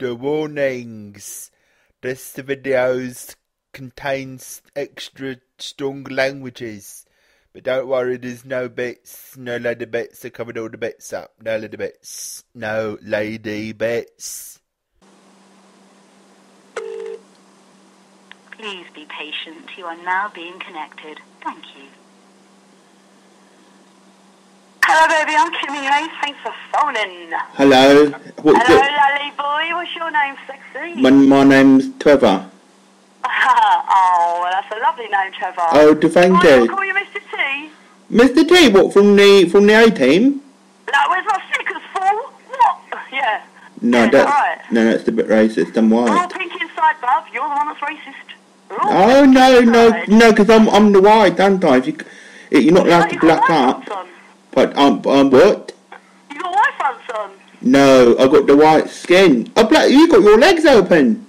The warnings. This video contains extra strong languages. But don't worry, there's no bits, no lady bits. I covered all the bits up. No lady bits. No lady bits. Please be patient. You are now being connected. Thank you. Hello, baby. I'm Kimmy Hayes. Thanks for phoning. Hello. Hello, lolly boy. What's your name, sexy? My name's Trevor. Oh, that's a lovely name, Trevor. Oh, thank you. I'll call you Mr. T. Mr. T, what, from the A-team? No, where's my stickers, fool? What? Yeah. No, yeah, that's a bit racist. I'm white. We're all pink inside, bub. You're the one that's racist. Oh, no, because I'm the white, aren't I? You're not allowed to black up. But I'm what? You got white pants on? No, I got the white skin. Oh, black, you got your legs open.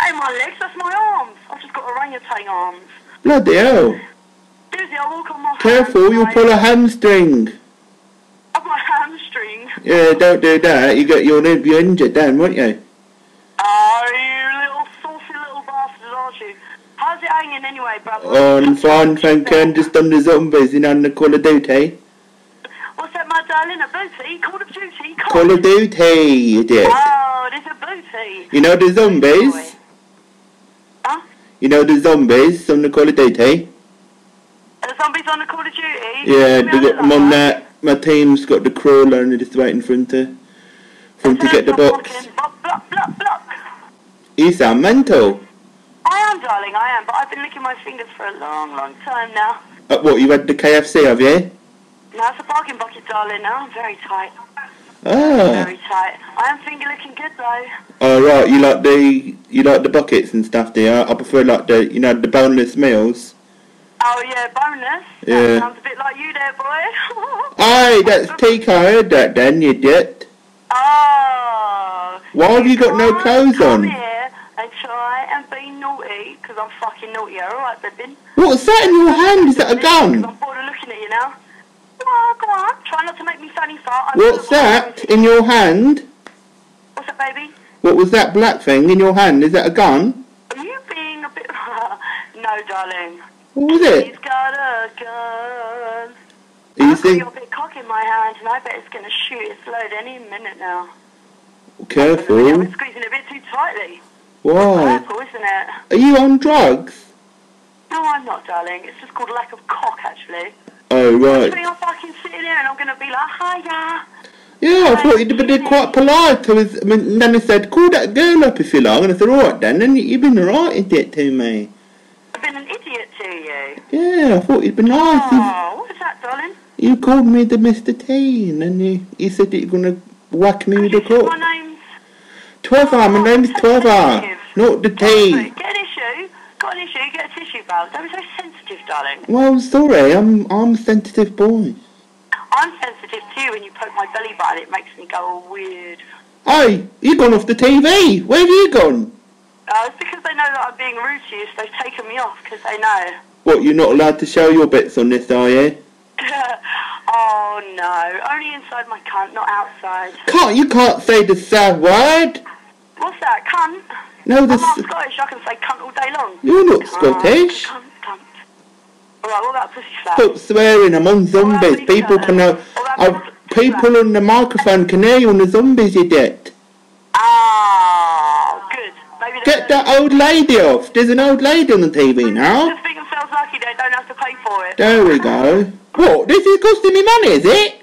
Hey, my legs, that's my arms. I've just got orangutan arms. Bloody hell. Dizzy, I walk on my hands, you'll pull a hamstring. Oh, my hamstring? Yeah, don't do that. You'll be injured then, won't you? Oh, you little saucy little bastard, aren't you? How's it hanging anyway, brother? Oh, I'm fine, thank you. I'm just on the zombies on the Call of Duty. What's that, my darling? A booty? Call of Duty? Call of Duty, you dick. Oh, there's a booty. You know the zombies? Boy. You know the zombies on the Call of Duty? The zombies on the Call of Duty? Yeah, they got them on that. My team's got the crawler and they're just waiting for him to get the box. Block. You sound mental. I am, darling, I am, but I've been licking my fingers for a long, long time now. What, you had the KFC, have you? No, it's a bargain bucket, darling, now I'm very tight. Oh. Very tight. I am finger licking good though. Oh right, you like the buckets and stuff, do you? I prefer like the boneless meals. Oh yeah, boneless. Yeah. That sounds a bit like you there, boy. Aye, that's Tico. I heard that then, you dick. Oh. Why have you got no clothes on? Come here and try and be naughty, because I'm fucking naughty. All right, baby. What's that in your hand? Is that a gun? I'm bored of looking at you now. Go on. Try not to make me funny fart. What's that in your hand? What's that, baby? What was that black thing in your hand? Is that a gun? Are you being a bit... No, darling. What was it? He's got a gun. I've got your big cock in my hand, and I bet it's going to shoot its load any minute now. Careful. I'm squeezing a bit too tightly. Why? It's purple, isn't it? Are you on drugs? No, I'm not, darling. It's just called lack of cock, actually. Oh, right. I'm fucking sitting there and I'm going to be like, hiya. Yeah, I thought you'd been quite polite. Then I said, call that girl up if you like. And I said, alright then. And you've been an alright idiot to me. I've been an idiot to you? Yeah, I thought you'd been nice. Oh, what was that, darling? You called me the Mr. T. And then you said that you're going to whack me with a cock. My name's... Trevor, my name's Trevor. Not the T. Get an issue. Got an issue, get a tissue, pal. Don't be so sensitive, darling. Well, sorry, I'm a sensitive boy. I'm sensitive too. When you poke my belly button, it makes me go all weird. Hey, you've gone off the TV. Where have you gone? It's because they know that I'm being rude to you, so they've taken me off because they know. What, you're not allowed to show your bits on this, are you? Oh, no. Only inside my cunt, not outside. You can't say the sad word. What's that, cunt? No, I'm not Scottish, I can say cunt all day long. You're not Scottish. Cunt. Alright, all that pussy slap. Stop swearing, I'm on zombies. People can know. People on the microphone can hear you on the zombies, you dick. Ah, good. Maybe get that old lady off. There's an old lady on the TV now. Just make themselves lucky, they don't have to pay for it. There we go. What? This is costing me money, is it?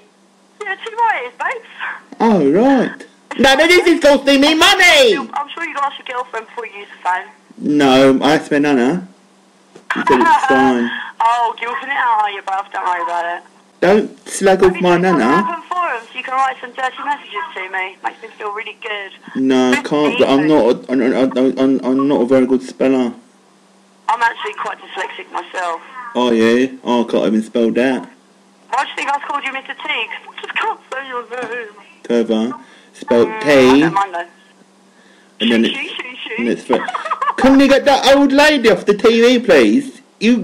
Yeah, too right it is, babes. Oh, right. No, this is costing me money! I'm sure you asked your girlfriend before you used the phone. No, I asked my nana. She said it's fine. Oh, guilting it out, are you, bruv? Don't worry about it. Don't slag off my nana. I'll open forums so you can write some dirty messages to me. Makes me feel really good. No, I can't. I'm not a very good speller. I'm actually quite dyslexic myself. Oh, yeah? Oh, I can't even spell that. Why do you think I called you Mr. T? Because I just can't say your name. Trevor. Spelt T, and then it's fine. Can you get that old lady off the TV, please? Hey,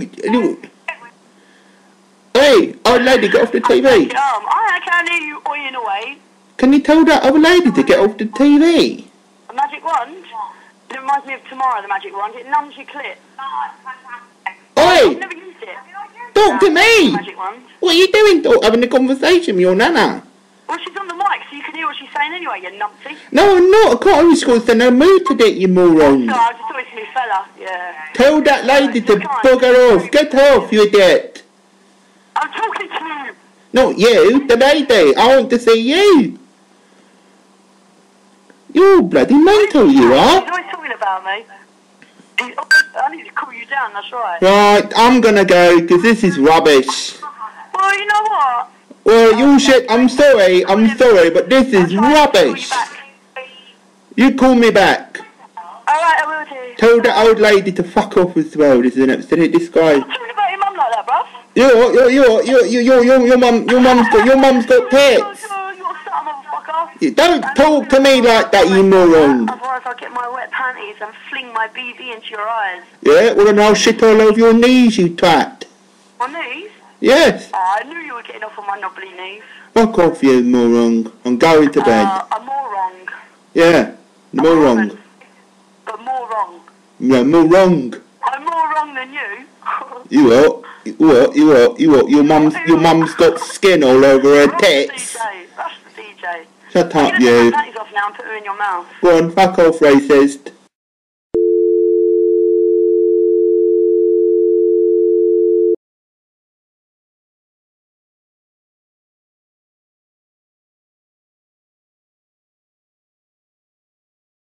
old lady, get off the TV. I can't hear you oiling away. Can you tell that old lady to get off the TV? magic wand? It reminds me of Tomorrow, the magic wand. It numbs your clip. Oi! I've never used it. Talk to me! Magic wand. What are you doing? Having a conversation with your nana. Well, she's on the mic, so you can hear what she's saying anyway, you numpty. No, I'm not. I can't always cause no mood today, you morons. No, I just thought it's a new fella. Yeah. Tell that lady to bugger off. Get off, you idiot. I'm talking to you. Not you, the lady. I want to see you. You're bloody mental, you are. He's always talking about me. I need to cool you down, that's right. Right, I'm gonna go, because this is rubbish. Well, you know what? Well, you shit, I'm sorry, but this is rubbish. You call me back. Alright, I will do. Tell the old lady to fuck off as well, this is an absolute disgrace. What's talking about your mum like that, bruv? Your mum's got pets. Don't talk to me like that, you moron. Otherwise I'll get my wet panties and fling my BB into your eyes. Yeah, well then I'll shit all over your knees, you twat. My knees? Yes. I knew you were getting off on my knobbly knees. Fuck off, you moron. I'm going to bed. A moron. Yeah, moron. But more wrong. Yeah, more wrong. I'm more wrong than you. You what? Your mum's got skin all over her tits. That's the DJ. Shut up, you. Take your panties off now and put her in your mouth. Go on, fuck off, racist.